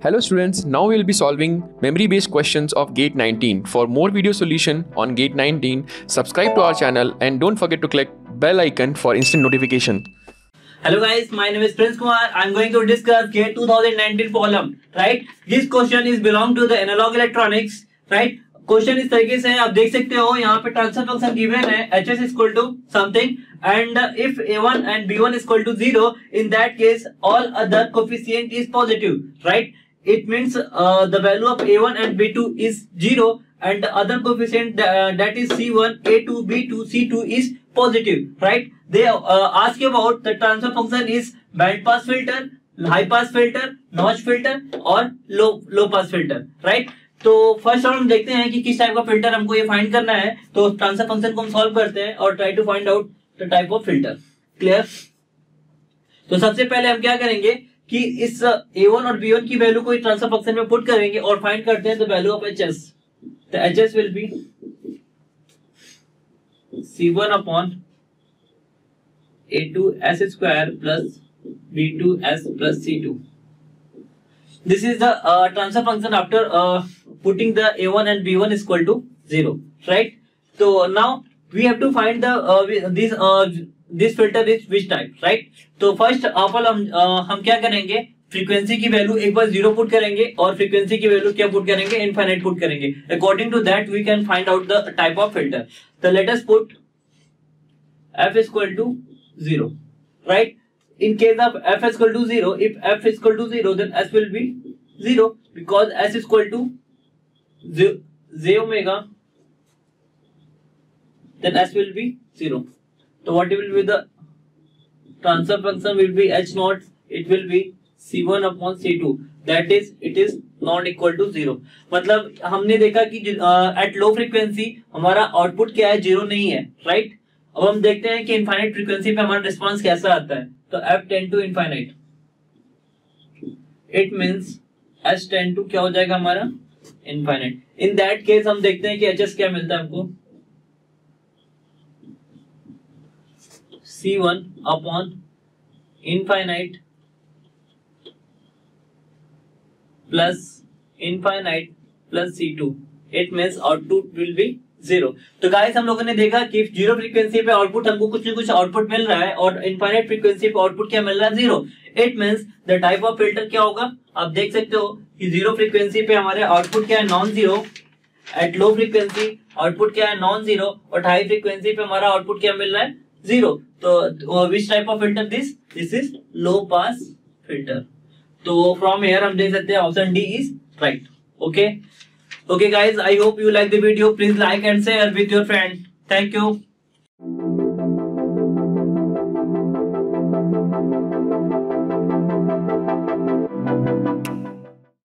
Hello students, now we will be solving memory based questions of Gate 19. For more video solution on Gate 19, subscribe to our channel and don't forget to click bell icon for instant notification. Hello guys, my name is Prince Kumar. I am going to discuss Gate 2019 problem, right? This question is belong to the analog electronics, right? Question इस तरीके से है, आप देख सकते हो यहाँ पे ट्रांसफर फंक्शन गिवन है H S equal to something and if A one and B one equal to zero in that case all other coefficient is positive right it means the value of A one and B two is zero and other coefficient that is C one A two B two C two is positive right they ask about the transfer function is band pass filter high pass filter notch filter और low pass filter right तो first of हम देखते हैं कि किस type का filter हमको ये फाइंड करना है तो ट्रांसफर फंक्शन को हम सॉल्व करते हैं और try to find out the type of filter clear तो सबसे पहले हम क्या करेंगे कि इस A1 और B1 की वैल्यू को ट्रांसफर फंक्शन में पुट करेंगे और फाइंड करते हैं the value of H S the H S will be C1 upon A2S square plus B2S plus C2 this is the transfer function after putting the a1 and b1 is equal to 0 right so now we have to find the this filter is which type right so first of all हम क्या करेंगे frequency की value एक बार 0 put करेंगे और frequency की value क्या put करेंगे infinite put करेंगे according to that we can find out the type of filter so let us put f is equal to 0 right in case of f is equal to 0 if f is equal to 0 then s will be 0 because s is equal to j omega then s will be 0 so what will be the transfer function will be h naught it will be c1 upon c2 that is it is not equal to 0 मतलब हमने देखा कि at low frequency हमारा output क्या है 0 नहीं है right अब हम देखते हैं कि infinite frequency पे हमारा response कैसा आता है तो f tend to infinite it means s tend to क्या हो जाएगा हमारा इनफाइनाइट इन दैट केस हम देखते हैं कि एच एस क्या मिलता है हमको C1 upon infinite plus C2 it means output will be 0 तो गाइस हम लोगों ने देखा कि जीरो फ्रीक्वेंसी पे आउटपुट हमको कुछ न कुछ आउटपुट मिल रहा है और इनफाइनाइट फ्रीक्वेंसी पे आउटपुट क्या मिल रहा है 0 it means the type of filter क्या होगा आप देख सकते हो कि जीरो फ्रीक्वेंसी पे हमारे आउटपुट क्या है non zero at low frequency output क्या है नॉन जीरो और हाई फ्रीक्वेंसी पे हमारा आउटपुट क्या मिल रहा है जीरो तो which type of filter this is low pass filter तो फ्रॉम हियर हम देख सकते हैं option D is right okay okay guys I hope you like the video please like and share with your friend thank you